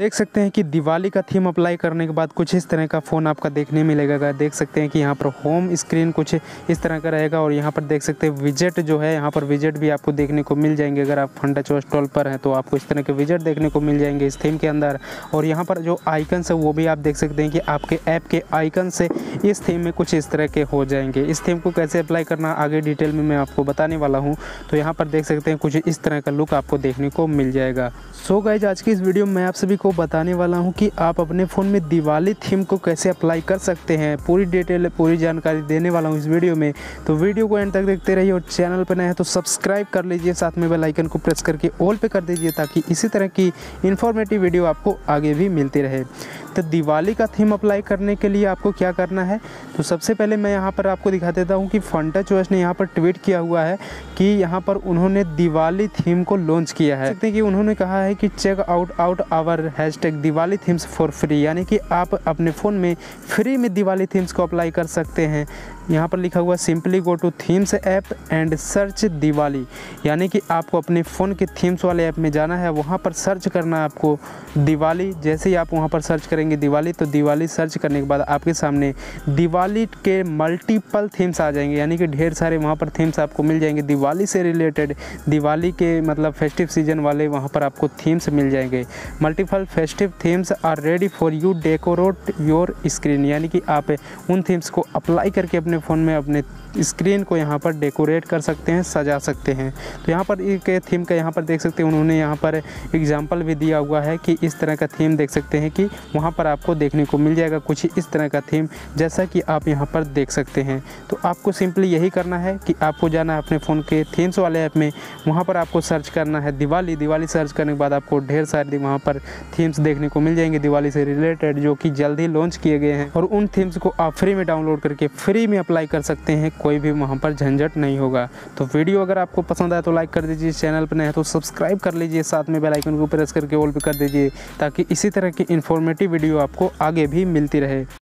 देख सकते हैं कि दिवाली का थीम अप्लाई करने के बाद कुछ इस तरह का फ़ोन आपका देखने मिलेगा। देख सकते हैं कि यहाँ पर होम स्क्रीन कुछ इस तरह का रहेगा और यहाँ पर देख सकते हैं विजेट जो है, यहाँ पर विजेट भी आपको देखने को मिल जाएंगे। अगर आप फंटाच स्टॉल पर हैं तो आपको इस तरह के विजेट देखने को मिल जाएंगे इस थीम के अंदर। और यहाँ पर जो आइकन्स है वो भी आप देख सकते हैं कि आपके ऐप के आइकन से इस थीम में कुछ इस तरह के हो जाएंगे। इस थीम को कैसे अप्लाई करना आगे डिटेल में मैं आपको बताने वाला हूँ। तो यहाँ पर देख सकते हैं कुछ इस तरह का लुक आपको देखने को मिल जाएगा। सो गाइज, आज की इस वीडियो में आप सभी को बताने वाला हूँ कि आप अपने फ़ोन में दिवाली थीम को कैसे अप्लाई कर सकते हैं। पूरी डिटेल पूरी जानकारी देने वाला हूँ इस वीडियो में, तो वीडियो को एंड तक देखते रहिए। और चैनल पर नए हैं तो सब्सक्राइब कर लीजिए, साथ में बेल आइकन को प्रेस करके ऑल पे कर दीजिए ताकि इसी तरह की इन्फॉर्मेटिव वीडियो आपको आगे भी मिलती रहे। तो दिवाली का थीम अप्लाई करने के लिए आपको क्या करना है, तो सबसे पहले मैं यहाँ पर आपको दिखा देता हूँ कि फंटाच ने यहाँ पर ट्वीट किया हुआ है कि यहाँ पर उन्होंने दिवाली थीम को लॉन्च किया है। देखते हैं कि उन्होंने कहा है कि check out our hashtag Diwali themes for free, यानी कि आप अपने फ़ोन में फ्री में दिवाली थीम्स को अप्लाई कर सकते हैं। यहाँ पर लिखा हुआ simply go to themes app and search Diwali, यानी कि आपको अपने फ़ोन के थीम्स वाले ऐप में जाना है, वहाँ पर सर्च करना है आपको दिवाली। जैसे ही आप वहाँ पर सर्च करेंगे दिवाली, तो दिवाली सर्च करने के बाद आपके सामने दिवाली के मल्टीपल थीम्स आ जाएंगे, यानी कि ढेर सारे वहाँ पर थीम्स आपको मिल जाएंगे दिवाली से रिलेटेड। दिवाली के मतलब फेस्टिव सीजन वाले वहाँ पर आपको थीम्स मिल जाएंगे। Multiple festive themes are ready for you decorate your screen, यानी कि आप उन थीम्स को अप्लाई करके अपने फ़ोन में अपने स्क्रीन को यहाँ पर डेकोरेट कर सकते हैं, सजा सकते हैं। तो यहाँ पर एक थीम का यहाँ पर देख सकते हैं उन्होंने यहाँ पर एग्जाम्पल भी दिया हुआ है कि इस तरह का थीम देख सकते हैं कि वहाँ पर आपको देखने को मिल जाएगा कुछ इस तरह का थीम, जैसा कि आप यहाँ पर देख सकते हैं। तो आपको सिंपली यही करना है कि आपको जाना है अपने फ़ोन के थीम्स वाले ऐप में, वहाँ पर आपको सर्च करना है दिवाली। दिवाली सर्च करने के बाद आपको ढेर सारे वहाँ पर थीम्स देखने को मिल जाएंगे दिवाली से रिलेटेड, जो कि जल्द ही लॉन्च किए गए हैं। और उन थीम्स को आप फ्री में डाउनलोड करके फ्री में अप्लाई कर सकते हैं, कोई भी वहाँ पर झंझट नहीं होगा। तो वीडियो अगर आपको पसंद आए तो लाइक कर दीजिए, चैनल पर नए हैं तो सब्सक्राइब कर लीजिए, साथ में बेल आइकन को प्रेस करके ऑल पे कर दीजिए ताकि इसी तरह की इन्फॉर्मेटिव वीडियो आपको आगे भी मिलती रहे।